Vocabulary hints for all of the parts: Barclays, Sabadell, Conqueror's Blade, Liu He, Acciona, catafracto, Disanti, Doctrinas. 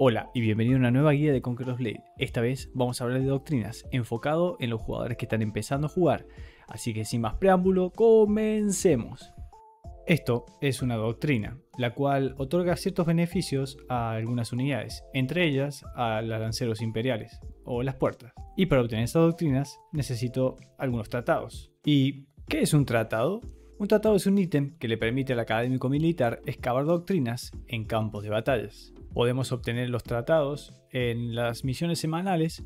Hola y bienvenido a una nueva guía de Conqueror's Blade. Esta vez vamos a hablar de doctrinas, enfocado en los jugadores que están empezando a jugar. Así que sin más preámbulo, comencemos. Esto es una doctrina, la cual otorga ciertos beneficios a algunas unidades, entre ellas a los lanceros imperiales o las puertas. Y para obtener estas doctrinas necesito algunos tratados. ¿Y qué es un tratado? Un tratado es un ítem que le permite al académico militar excavar doctrinas en campos de batallas. Podemos obtener los tratados en las misiones semanales,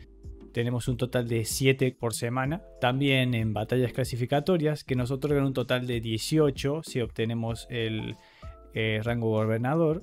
tenemos un total de 7 por semana, también en batallas clasificatorias que nos otorgan un total de 18 si obtenemos el rango gobernador,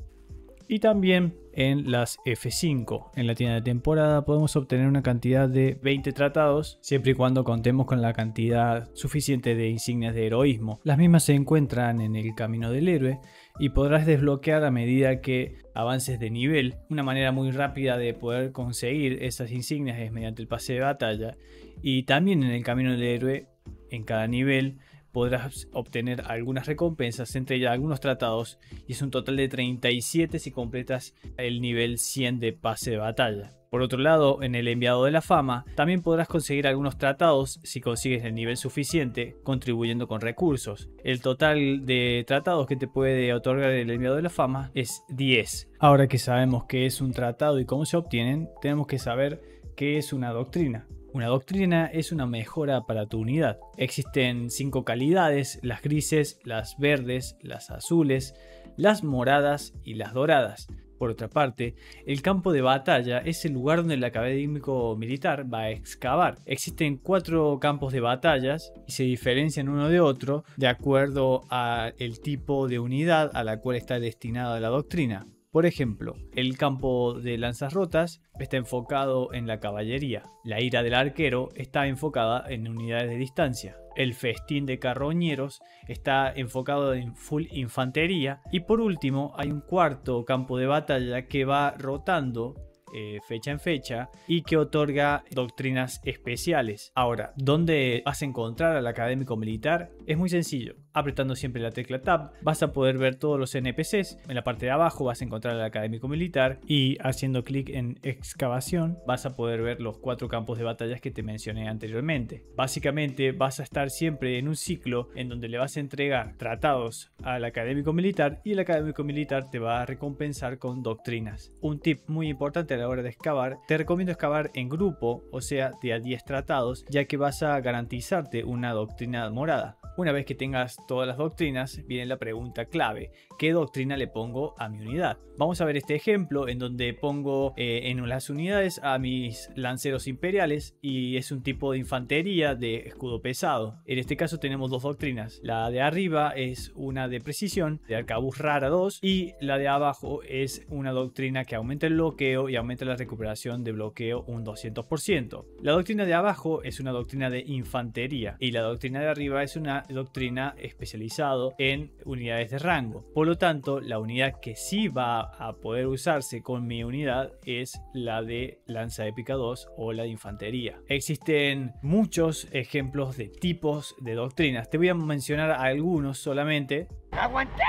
y también en las F5, en la tienda de temporada, podemos obtener una cantidad de 20 tratados, siempre y cuando contemos con la cantidad suficiente de insignias de heroísmo. Las mismas se encuentran en el camino del héroe y podrás desbloquear a medida que avances de nivel. Una manera muy rápida de poder conseguir esas insignias es mediante el pase de batalla, y también en el camino del héroe, en cada nivel, podrás obtener algunas recompensas, entre ellas algunos tratados, y es un total de 37 si completas el nivel 100 de pase de batalla. Por otro lado, en el enviado de la fama también podrás conseguir algunos tratados si consigues el nivel suficiente contribuyendo con recursos. El total de tratados que te puede otorgar el enviado de la fama es 10. Ahora que sabemos qué es un tratado y cómo se obtienen, tenemos que saber qué es una doctrina. Una doctrina es una mejora para tu unidad. Existen 5 calidades: las grises, las verdes, las azules, las moradas y las doradas. Por otra parte, el campo de batalla es el lugar donde el académico militar va a excavar. Existen 4 campos de batallas y se diferencian uno de otro de acuerdo al tipo de unidad a la cual está destinada la doctrina. Por ejemplo, el campo de lanzas rotas está enfocado en la caballería. La ira del arquero está enfocada en unidades de distancia. El festín de carroñeros está enfocado en full infantería. Y por último, hay un cuarto campo de batalla que va rotando fecha en fecha y que otorga doctrinas especiales. Ahora, ¿dónde vas a encontrar al académico militar? Es muy sencillo. Apretando siempre la tecla Tab vas a poder ver todos los NPCs. En la parte de abajo vas a encontrar al académico militar, y haciendo clic en excavación vas a poder ver los 4 campos de batallas que te mencioné anteriormente. Básicamente vas a estar siempre en un ciclo en donde le vas a entregar tratados al académico militar y el académico militar te va a recompensar con doctrinas. Un tip muy importante a la hora de excavar: te recomiendo excavar en grupo, o sea de a 10 tratados, ya que vas a garantizarte una doctrina morada. Una vez que tengas todas las doctrinas, viene la pregunta clave: ¿qué doctrina le pongo a mi unidad? Vamos a ver este ejemplo en donde pongo en las unidades a mis lanceros imperiales, y es un tipo de infantería de escudo pesado. En este caso tenemos 2 doctrinas. La de arriba es una de precisión, de arcabuz rara 2, y la de abajo es una doctrina que aumenta el bloqueo y aumenta la recuperación de bloqueo un 200%. La doctrina de abajo es una doctrina de infantería y la doctrina de arriba es una doctrina especializado en unidades de rango. Por lo tanto, la unidad que sí va a poder usarse con mi unidad es la de lanza épica 2 o la de infantería. Existen muchos ejemplos de tipos de doctrinas. Te voy a mencionar algunos solamente. ¡Aguanté!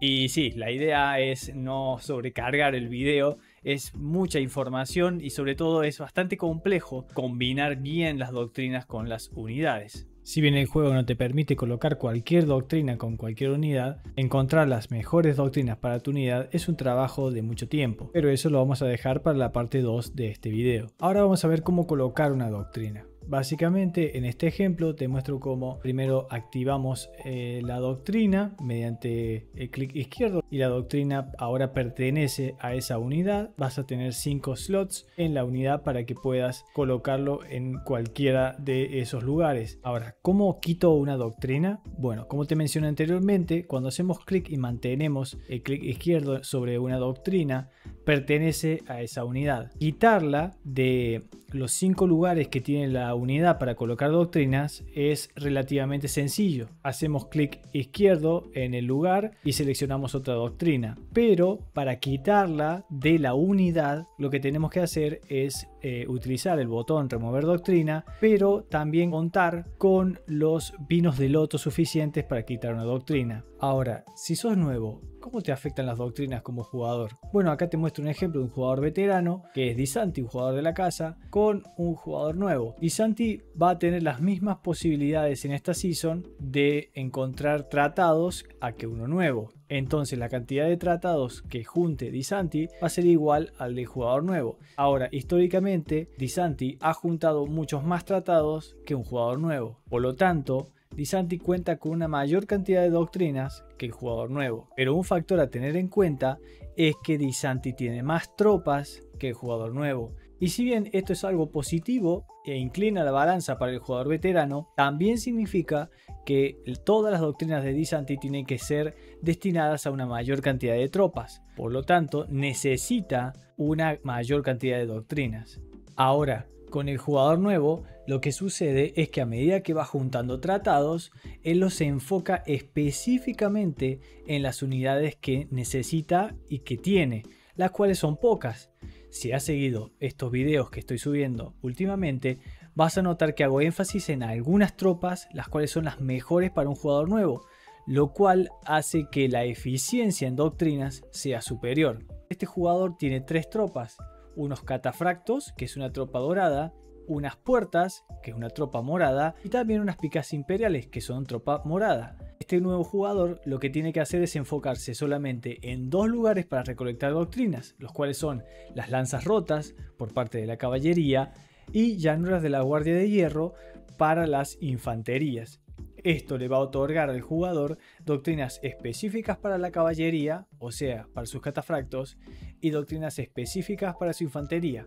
Y sí, la idea es no sobrecargar el video. Es mucha información y sobre todo es bastante complejo combinar bien las doctrinas con las unidades. Si bien el juego no te permite colocar cualquier doctrina con cualquier unidad, encontrar las mejores doctrinas para tu unidad es un trabajo de mucho tiempo, pero eso lo vamos a dejar para la parte 2 de este video. Ahora vamos a ver cómo colocar una doctrina. Básicamente en este ejemplo te muestro cómo primero activamos la doctrina mediante el clic izquierdo, y la doctrina ahora pertenece a esa unidad. Vas a tener 5 slots en la unidad para que puedas colocarlo en cualquiera de esos lugares. Ahora, ¿cómo quito una doctrina? Bueno, como te mencioné anteriormente, cuando hacemos clic y mantenemos el clic izquierdo sobre una doctrina, pertenece a esa unidad. Quitarla de los 5 lugares que tiene la unidad para colocar doctrinas es relativamente sencillo. Hacemos clic izquierdo en el lugar y seleccionamos otra doctrina, pero para quitarla de la unidad lo que tenemos que hacer es utilizar el botón remover doctrina, pero también contar con los vinos de loto suficientes para quitar una doctrina. Ahora, si sos nuevo, ¿Cómo te afectan las doctrinas como jugador? Bueno, acá te muestro un ejemplo de un jugador veterano, que es Disanti, un jugador de la casa, con un jugador nuevo. Disanti va a tener las mismas posibilidades en esta season de encontrar tratados a que uno nuevo. Entonces la cantidad de tratados que junte Disanti va a ser igual al del jugador nuevo. Ahora, históricamente, Disanti ha juntado muchos más tratados que un jugador nuevo. Por lo tanto, Disanti cuenta con una mayor cantidad de doctrinas que el jugador nuevo. Pero un factor a tener en cuenta es que Disanti tiene más tropas que el jugador nuevo. Y si bien esto es algo positivo e inclina la balanza para el jugador veterano, también significa que todas las doctrinas de Disanti tienen que ser destinadas a una mayor cantidad de tropas. Por lo tanto, necesita una mayor cantidad de doctrinas. Ahora, con el jugador nuevo, lo que sucede es que a medida que va juntando tratados, él los enfoca específicamente en las unidades que necesita y que tiene, las cuales son pocas. Si has seguido estos videos que estoy subiendo últimamente, vas a notar que hago énfasis en algunas tropas, las cuales son las mejores para un jugador nuevo, lo cual hace que la eficiencia en doctrinas sea superior. Este jugador tiene tres tropas: unos catafractos, que es una tropa dorada, unas puertas, que es una tropa morada, y también unas picas imperiales, que son tropa morada. Este nuevo jugador lo que tiene que hacer es enfocarse solamente en dos lugares para recolectar doctrinas, los cuales son las lanzas rotas por parte de la caballería y llanuras de la guardia de hierro para las infanterías. Esto le va a otorgar al jugador doctrinas específicas para la caballería, o sea, para sus catafractos, y doctrinas específicas para su infantería.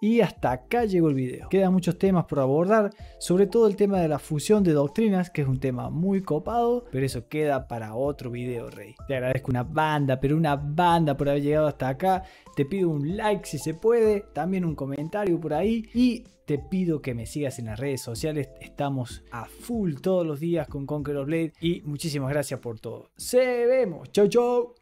Y hasta acá llegó el video. Quedan muchos temas por abordar, sobre todo el tema de la fusión de doctrinas, que es un tema muy copado, pero eso queda para otro video, Rey. Te agradezco una banda, pero una banda, por haber llegado hasta acá. Te pido un like si se puede, también un comentario por ahí, y te pido que me sigas en las redes sociales. Estamos a full todos los días con Conqueror's Blade y muchísimas gracias por todo. Se vemos, chau chau.